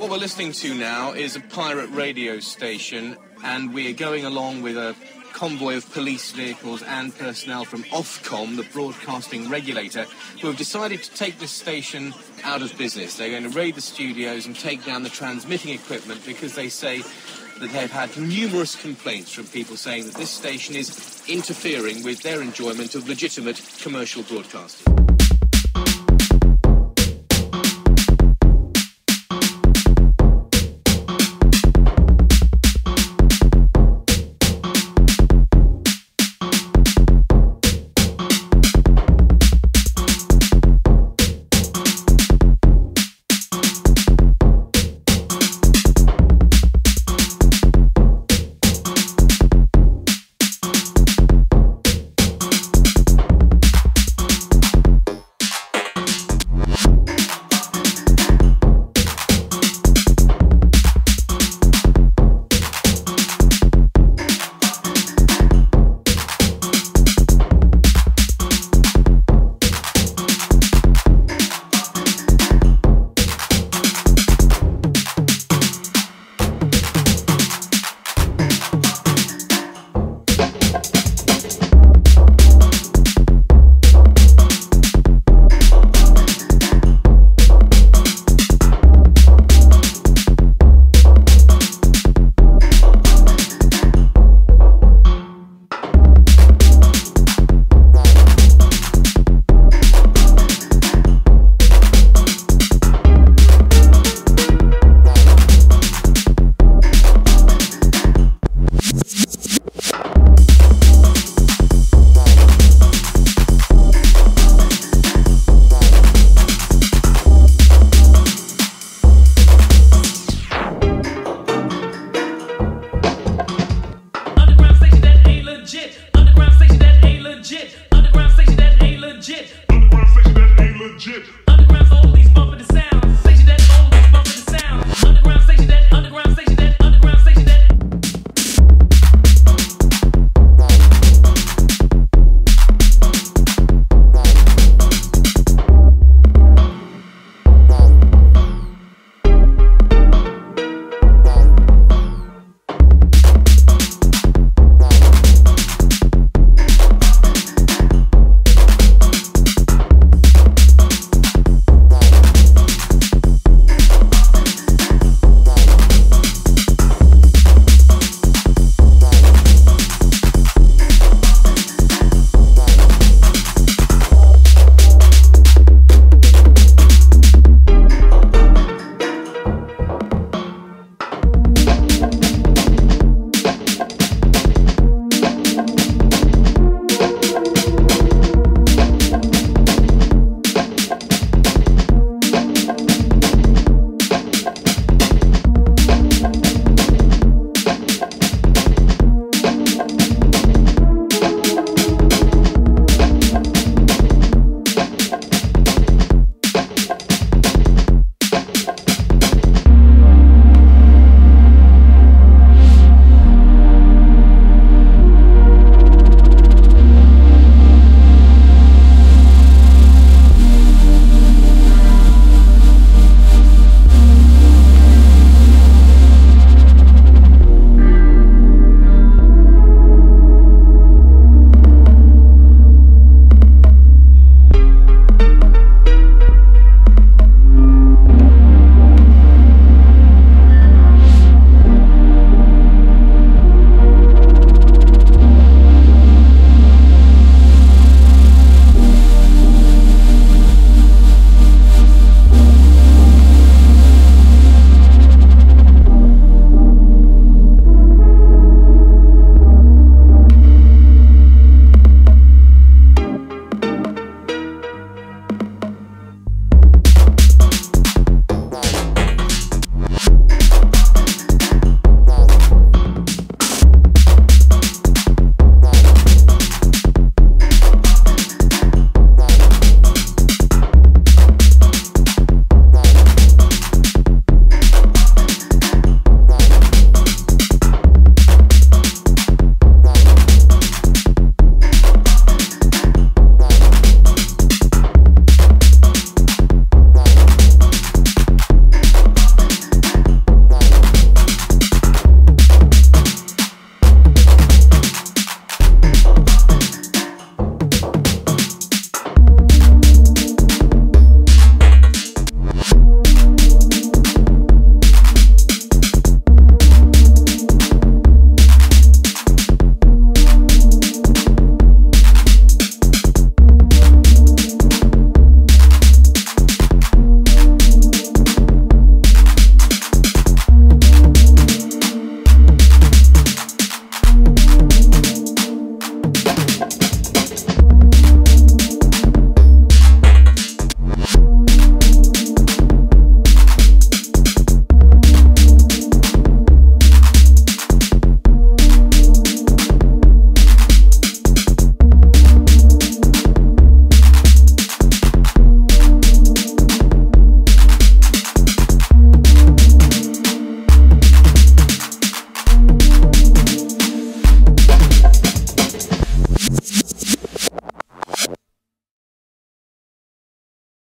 What we're listening to now is a pirate radio station, and we're going along with a convoy of police vehicles and personnel from Ofcom, the broadcasting regulator, who have decided to take this station out of business. They're going to raid the studios and take down the transmitting equipment because they say that they've had numerous complaints from people saying that this station is interfering with their enjoyment of legitimate commercial broadcasting.